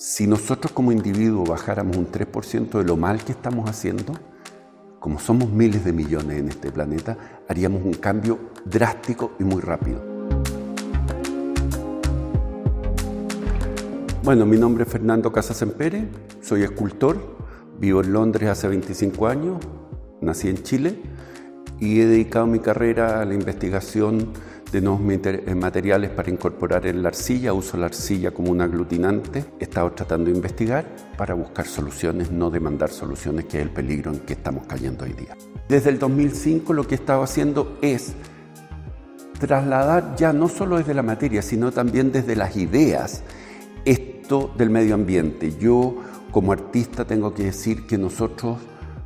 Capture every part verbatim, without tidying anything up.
Si nosotros como individuos bajáramos un tres por ciento de lo mal que estamos haciendo, como somos miles de millones en este planeta, haríamos un cambio drástico y muy rápido. Bueno, mi nombre es Fernando Casasempere, soy escultor, vivo en Londres hace veinticinco años, nací en Chile y he dedicado mi carrera a la investigación de nuevos materiales para incorporar en la arcilla. Uso la arcilla como un aglutinante. He estado tratando de investigar para buscar soluciones, no demandar soluciones, que es el peligro en que estamos cayendo hoy día. Desde el dos mil cinco lo que he estado haciendo es trasladar ya no solo desde la materia, sino también desde las ideas, esto del medio ambiente. Yo como artista tengo que decir que nosotros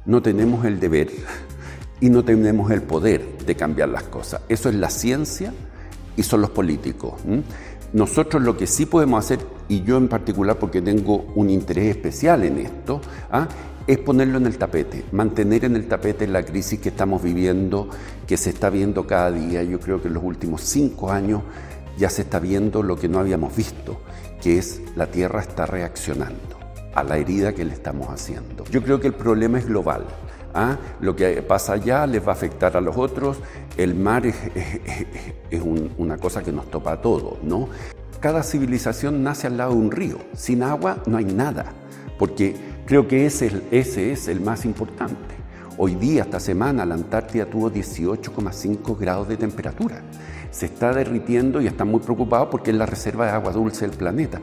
no tenemos el deber y no tenemos el poder de cambiar las cosas. Eso es la ciencia y son los políticos. Nosotros lo que sí podemos hacer, y yo en particular porque tengo un interés especial en esto, ¿ah? es ponerlo en el tapete, mantener en el tapete la crisis que estamos viviendo, que se está viendo cada día. Yo creo que en los últimos cinco años ya se está viendo lo que no habíamos visto, que es la Tierra está reaccionando a la herida que le estamos haciendo. Yo creo que el problema es global. ¿Ah? Lo que pasa allá les va a afectar a los otros. El mar es, es, es un, una cosa que nos topa a todos, ¿no? Cada civilización nace al lado de un río. Sin agua no hay nada, porque creo que ese, ese es el más importante. Hoy día, esta semana, la Antártida tuvo dieciocho coma cinco grados de temperatura. Se está derritiendo y están muy preocupados porque es la reserva de agua dulce del planeta.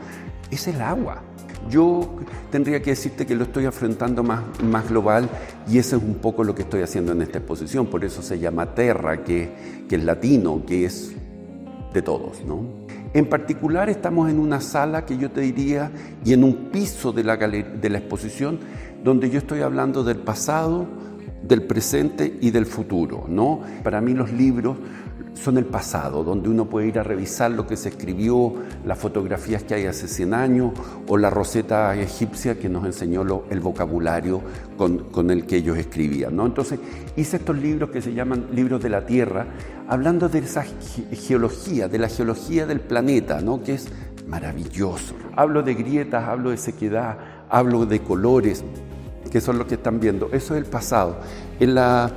Es el agua. Yo tendría que decirte que lo estoy afrontando más, más global, y eso es un poco lo que estoy haciendo en esta exposición. Por eso se llama Terra, que, que es latino, que es de todos, ¿no? En particular estamos en una sala que yo te diría, y en un piso de la, de la exposición, donde yo estoy hablando del pasado, del presente y del futuro, ¿no? Para mí los libros son el pasado, donde uno puede ir a revisar lo que se escribió, las fotografías que hay hace cien años, o la roseta egipcia que nos enseñó lo, el vocabulario con, con el que ellos escribían, ¿no? Entonces hice estos libros que se llaman Libros de la Tierra, hablando de esa ge geología, de la geología del planeta, ¿no? Que es maravilloso. Hablo de grietas, hablo de sequedad, hablo de colores, que son los que están viendo. Eso es el pasado. En la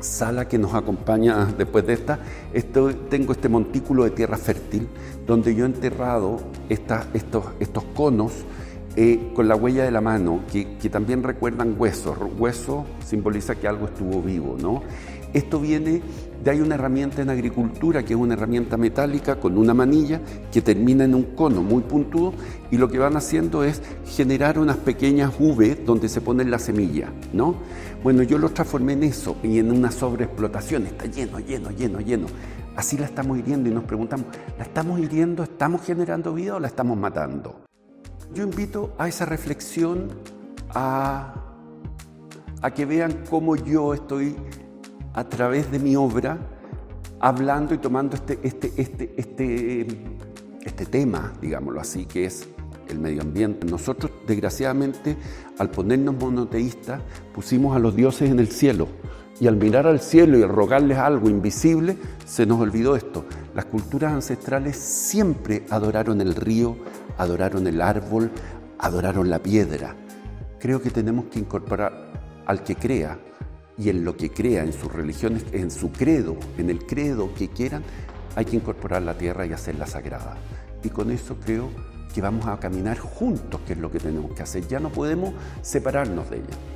sala que nos acompaña después de esta, esto, tengo este montículo de tierra fértil donde yo he enterrado esta, estos, estos conos eh, con la huella de la mano, que, que también recuerdan huesos. Hueso simboliza que algo estuvo vivo, ¿no? Esto viene de, hay una herramienta en agricultura que es una herramienta metálica con una manilla que termina en un cono muy puntudo, y lo que van haciendo es generar unas pequeñas V donde se ponen las semillas, ¿no? Bueno, yo lo transformé en eso y en una sobreexplotación. Está lleno, lleno, lleno, lleno. Así la estamos hiriendo y nos preguntamos, ¿la estamos hiriendo, estamos generando vida o la estamos matando? Yo invito a esa reflexión, a, a que vean cómo yo estoy a través de mi obra, hablando y tomando este, este, este, este, este tema, digámoslo así, que es el medio ambiente. Nosotros, desgraciadamente, al ponernos monoteístas, pusimos a los dioses en el cielo, y al mirar al cielo y al rogarles algo invisible, se nos olvidó esto. Las culturas ancestrales siempre adoraron el río, adoraron el árbol, adoraron la piedra. Creo que tenemos que incorporar al que crea, y en lo que crea, en sus religiones, en su credo, en el credo que quieran, hay que incorporar la tierra y hacerla sagrada. Y con eso creo que vamos a caminar juntos, que es lo que tenemos que hacer. Ya no podemos separarnos de ella.